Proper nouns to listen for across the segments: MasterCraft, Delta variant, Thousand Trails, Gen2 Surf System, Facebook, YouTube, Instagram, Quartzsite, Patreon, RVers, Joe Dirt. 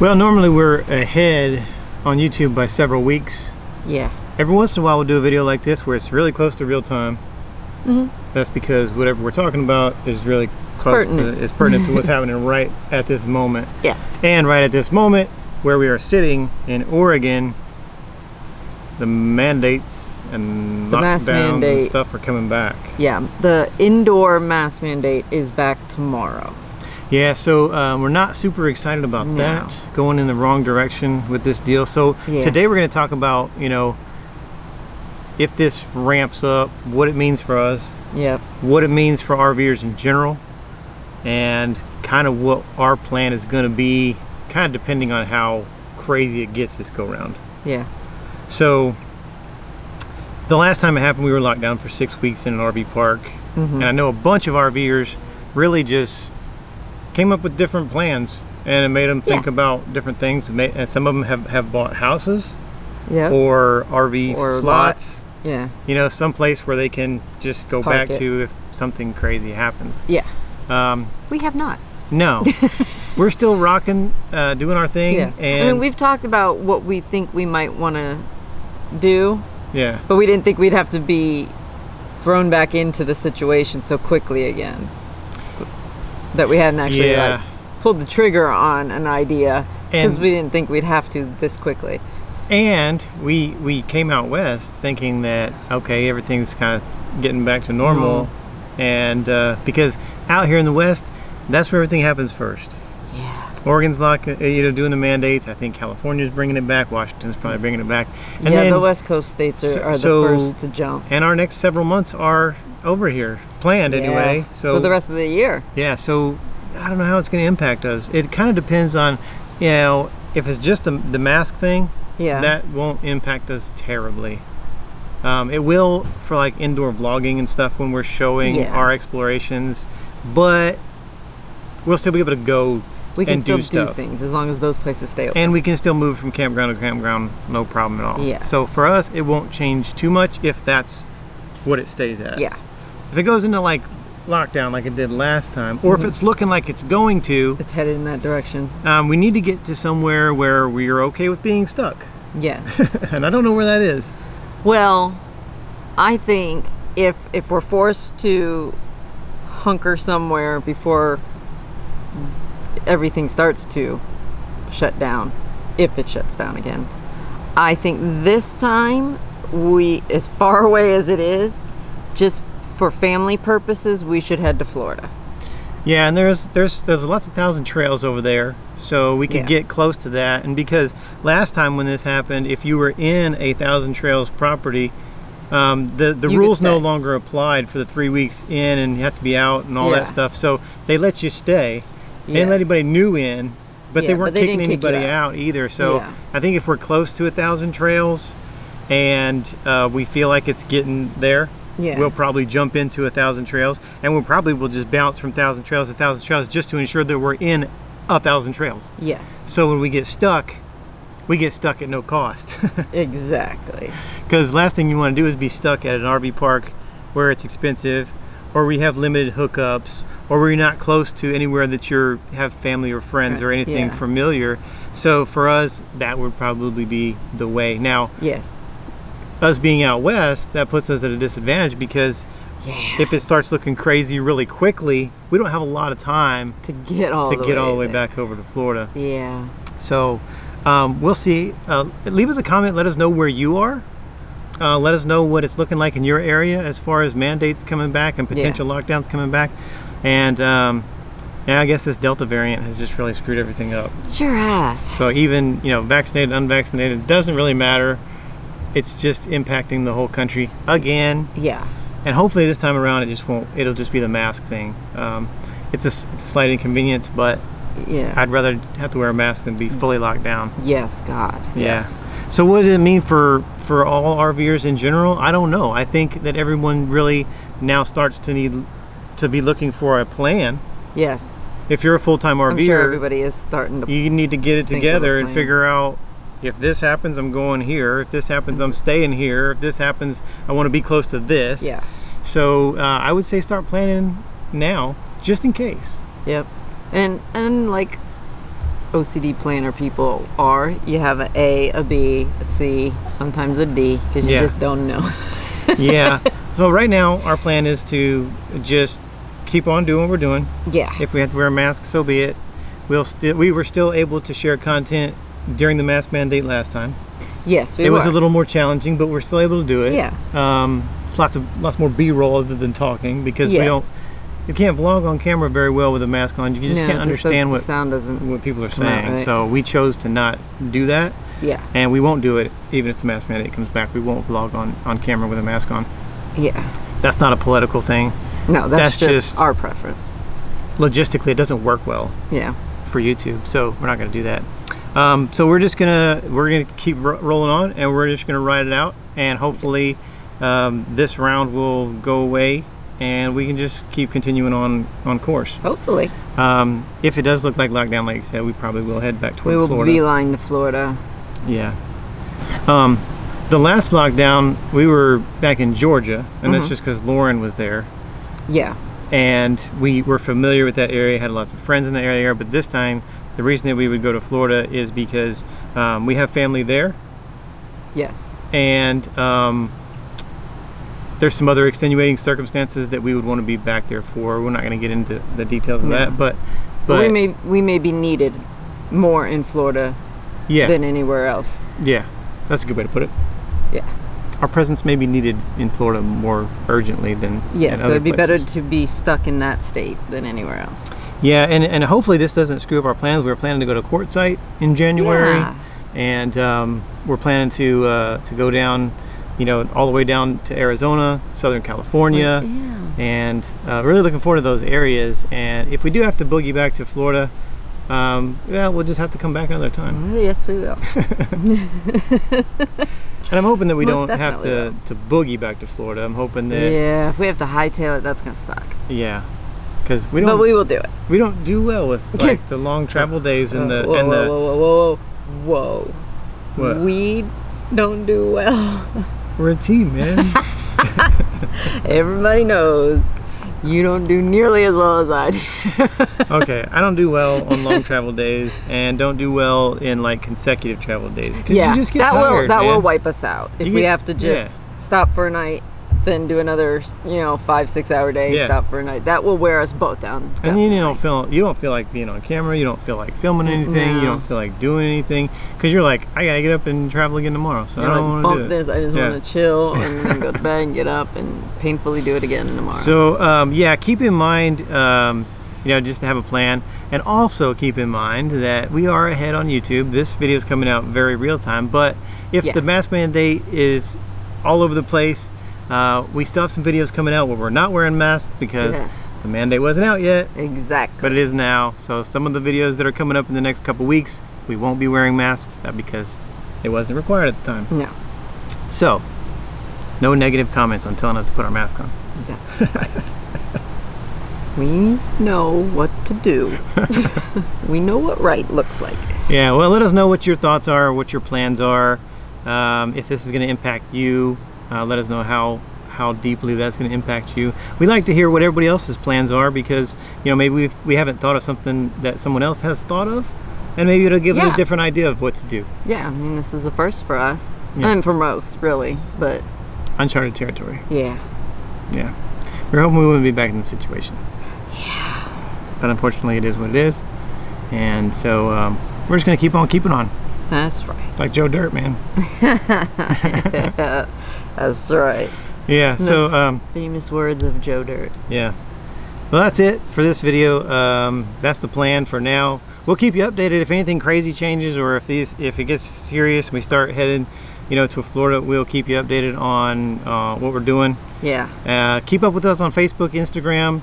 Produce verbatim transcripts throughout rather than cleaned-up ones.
Well, normally we're ahead on YouTube by several weeks. Yeah. Every once in a while we'll do a video like this where it's really close to real time. Mm-hmm. That's because whatever we're talking about is really close to, it's pertinent to what's happening right at this moment. Yeah. And right at this moment, where we are sitting in Oregon, the mandates and the lockdowns mandate. and stuff are coming back. Yeah, the indoor mask mandate is back tomorrow. Yeah, so um, we're not super excited about no. that, going in the wrong direction with this deal. So yeah. today we're going to talk about, you know, if this ramps up, what it means for us, yep. what it means for RVers in general, and kind of what our plan is going to be, kind of depending on how crazy it gets this go round. Yeah. So the last time it happened, we were locked down for six weeks in an R V park. Mm-hmm. And I know a bunch of RVers really just came up with different plans, and it made them think yeah. about different things. And some of them have, have bought houses. Yep. Or R V or slots, lots. yeah. You know, some place where they can just go Park back it. to if something crazy happens. Yeah. Um, we have not. No, we're still rocking, uh, doing our thing. Yeah. And I mean, we've talked about what we think we might want to do. Yeah. But we didn't think we'd have to be thrown back into the situation so quickly again. That we hadn't actually yeah. like, pulled the trigger on an idea because we didn't think we'd have to this quickly. And we we came out west thinking that, okay, everything's kind of getting back to normal. Mm-hmm. And uh, because out here in the west, that's where everything happens first. Yeah. Oregon's locking, you know, doing the mandates. I think California's bringing it back. Washington's probably bringing it back. And yeah, then, the west coast states are, are so, the first to jump. And our next several months are over here, planned yeah. anyway. So for the rest of the year. Yeah, so I don't know how it's going to impact us. It kind of depends on, you know, if it's just the, the mask thing, yeah. that won't impact us terribly. Um, it will for like indoor vlogging and stuff when we're showing yeah. our explorations, but we'll still be able to go we can and still do, stuff. do things as long as those places stay open. And we can still move from campground to campground, no problem at all. Yes. So for us, it won't change too much if that's what it stays at. Yeah. If it goes into like lockdown like it did last time, or mm-hmm. if it's looking like it's going to, it's headed in that direction. Um, we need to get to somewhere where we're okay with being stuck. Yeah. And I don't know where that is. Well, I think if if we're forced to hunker somewhere before everything starts to shut down, if it shuts down again, I think this time we, as far away as it is, just for family purposes, we should head to Florida. Yeah, and there's there's there's lots of Thousand Trails over there, so we could yeah. get close to that. And because last time when this happened, if you were in a Thousand Trails property, um, the the you rules no longer applied for the three weeks in, and you have to be out and all yeah. that stuff. So they let you stay. They yes. didn't let anybody new in, but yeah, they weren't but they kicking anybody out. out either. So yeah. I think if we're close to a Thousand Trails, and uh, we feel like it's getting there. Yeah. We'll probably jump into a Thousand Trails, and we'll probably will just bounce from Thousand Trails to Thousand Trails just to ensure that we're in a Thousand Trails. Yes. So when we get stuck, we get stuck at no cost. Exactly. Because last thing you want to do is be stuck at an R V park where it's expensive, or we have limited hookups, or we're not close to anywhere that you're have family or friends right. or anything yeah. familiar. So for us, that would probably be the way. Now. Yes. Us being out west, that puts us at a disadvantage because yeah. if it starts looking crazy really quickly, we don't have a lot of time to get all to the get way all the way there. back over to Florida. Yeah. So um, we'll see. Uh, leave us a comment. Let us know where you are. Uh, let us know what it's looking like in your area as far as mandates coming back and potential yeah. lockdowns coming back. And um, yeah, I guess this Delta variant has just really screwed everything up. Sure has. So even you know, vaccinated, unvaccinated, doesn't really matter. It's just impacting the whole country again. Yeah. And hopefully this time around, it just won't. It'll just be the mask thing. Um, it's a, it's a slight inconvenience, but yeah, I'd rather have to wear a mask than be fully locked down. Yes, God. Yeah. Yes. So what does it mean for for all RVers in general? I don't know. I think that everyone really now starts to need to be looking for a plan. Yes. If you're a full-time RVer, I'm sure everybody is starting to. You need to get it together and figure out. If this happens, I'm going here. If this happens, I'm staying here. If this happens, I want to be close to this. Yeah. So uh, I would say start planning now, just in case. Yep. And and like O C D planner people are. You have an A, a B, a C, sometimes a D, because you yeah. just don't know. Yeah. So right now our plan is to just keep on doing what we're doing. Yeah. If we have to wear a mask, so be it. We'll still we were still able to share content during the mask mandate last time. Yes, we it were. was a little more challenging, but we're still able to do it. Yeah. Um, it's lots of lots more B-roll other than talking, because yeah. we don't. You can't vlog on camera very well with a mask on. You just no, can't understand what sound doesn't what people are saying. Right. So we chose to not do that. Yeah. And we won't do it even if the mask mandate comes back. We won't vlog on on camera with a mask on. Yeah. That's not a political thing. No, that's, that's just, just our preference. Logistically, it doesn't work well. Yeah. For YouTube, so we're not going to do that. Um, so we're just gonna we're gonna keep ro rolling on, and we're just gonna ride it out, and hopefully um, this round will go away. And we can just keep continuing on on course. Hopefully. Um, if it does look like lockdown, like you said, we probably will head back towards Florida. We will beeline to Florida. Yeah. Um, the last lockdown, we were back in Georgia, and mm-hmm. that's just because Lauren was there. Yeah. And we were familiar with that area, had lots of friends in the area, but this time, the reason that we would go to Florida is because um, we have family there. Yes. And... Um, there's some other extenuating circumstances that we would want to be back there for. We're not going to get into the details of no. that, but, but we may we may be needed more in Florida yeah. than anywhere else. Yeah, that's a good way to put it. Yeah, our presence may be needed in Florida more urgently than yeah. So it'd be places. better to be stuck in that state than anywhere else. Yeah, and and hopefully this doesn't screw up our plans. We were planning to go to Quartzsite in January, yeah. and um, we're planning to uh, to go down. You know, all the way down to Arizona, Southern California, yeah. and uh, really looking forward to those areas. And if we do have to boogie back to Florida, um, yeah, we'll just have to come back another time. Yes, we will. And I'm hoping that we Most don't have to, to boogie back to Florida. I'm hoping that... Yeah, if we have to hightail it, that's going to suck. Yeah. Because we don't... But we will do it. We don't do well with, like, the long travel days and the... Whoa, and whoa, the, whoa, whoa, whoa, whoa. What? We don't do well. We're a team, man. Everybody knows you don't do nearly as well as I do. Okay, I don't do well on long travel days, and don't do well in like consecutive travel days. Cause yeah, you just get that tired, will that man. will wipe us out if you we get, have to just yeah. stop for a night, then do another you know five six hour day, yeah. stop for a night. That will wear us both down. down and you don't feel you don't feel like being on camera. You don't feel like filming anything. No. You don't feel like doing anything. Cause you're like, I gotta get up and travel again tomorrow, so you're I don't like, want to do this. It. I just yeah. want to chill and then go to bed and get up and painfully do it again tomorrow. So um, yeah, keep in mind, um, you know, just to have a plan, and also keep in mind that we are ahead on YouTube. This video is coming out very real time, but if yeah. the mask mandate is all over the place. Uh, we still have some videos coming out where we're not wearing masks because yes. the mandate wasn't out yet. Exactly. But it is now. So some of the videos that are coming up in the next couple weeks, we won't be wearing masks because it wasn't required at the time. No. So, no negative comments on telling us to put our mask on. That's right. We know what to do. We know what right looks like. Yeah, well, let us know what your thoughts are, what your plans are, um, if this is going to impact you. Uh, let us know how how deeply that's going to impact you. We like to hear what everybody else's plans are, because you know maybe we've, we haven't thought of something that someone else has thought of, and maybe it'll give yeah. us a different idea of what to do. Yeah, I mean this is a first for us, yeah. and for most really, but uncharted territory. Yeah, yeah. We're hoping we wouldn't be back in this situation. Yeah. But unfortunately, it is what it is, and so um, we're just going to keep on keeping on. That's right. Like Joe Dirt, man. That's right. Yeah, so... Um, famous words of Joe Dirt. Yeah. Well, that's it for this video. Um, that's the plan for now. We'll keep you updated if anything crazy changes, or if these, if it gets serious and we start heading, you know, to Florida, we'll keep you updated on uh, what we're doing. Yeah. Uh, keep up with us on Facebook, Instagram,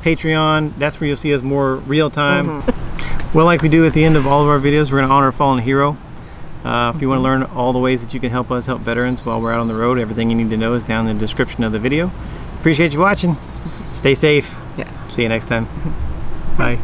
Patreon. That's where you'll see us more real time. Mm-hmm. Well, like we do at the end of all of our videos, we're going to honor a fallen hero. Uh, if you want to learn all the ways that you can help us help veterans while we're out on the road, everything you need to know is down in the description of the video. Appreciate you watching. Stay safe. Yes. See you next time. Bye.